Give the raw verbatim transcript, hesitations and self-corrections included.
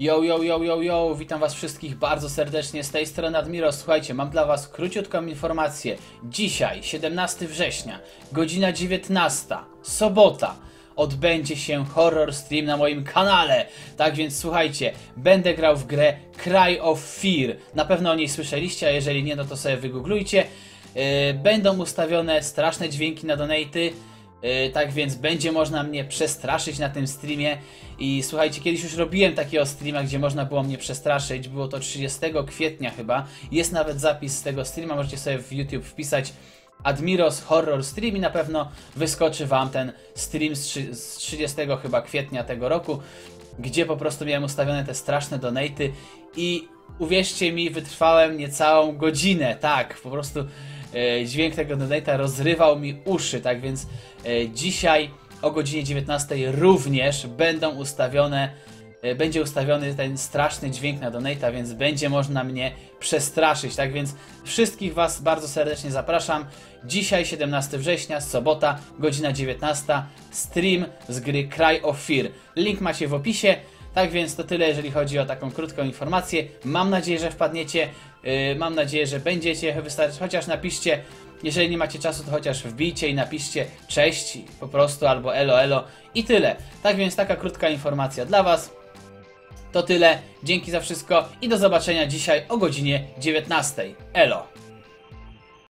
Yo, yo, yo, yo, yo, witam was wszystkich bardzo serdecznie, z tej strony Admiros. Słuchajcie, mam dla was króciutką informację. Dzisiaj, siedemnastego września, godzina dziewiętnasta, sobota, odbędzie się horror stream na moim kanale. Tak więc słuchajcie, będę grał w grę Cry of Fear. Na pewno o niej słyszeliście, a jeżeli nie, no to sobie wygooglujcie. Yy, będą ustawione straszne dźwięki na donaty. Tak więc będzie można mnie przestraszyć na tym streamie. I słuchajcie, kiedyś już robiłem takiego streama, gdzie można było mnie przestraszyć. Było to trzydziestego kwietnia chyba. Jest nawet zapis z tego streama, możecie sobie w YouTube wpisać Admiros Horror Stream i na pewno wyskoczy wam ten stream z trzydziestego chyba kwietnia tego roku, gdzie po prostu miałem ustawione te straszne donaty. I uwierzcie mi, wytrwałem niecałą godzinę. Tak, po prostu dźwięk tego donate'a rozrywał mi uszy, tak więc dzisiaj o godzinie dziewiętnastej również będą ustawione, będzie ustawiony ten straszny dźwięk na donate'a, więc będzie można mnie przestraszyć. Tak więc wszystkich was bardzo serdecznie zapraszam. Dzisiaj siedemnastego września, sobota, godzina dziewiętnasta, stream z gry Cry of Fear. Link macie w opisie. Tak więc to tyle, jeżeli chodzi o taką krótką informację. Mam nadzieję, że wpadniecie, yy, mam nadzieję, że będziecie, wystarczy, chociaż napiszcie, jeżeli nie macie czasu, to chociaż wbijcie i napiszcie cześć po prostu albo elo elo i tyle. Tak więc taka krótka informacja dla was. To tyle, dzięki za wszystko i do zobaczenia dzisiaj o godzinie dziewiętnastej. Elo!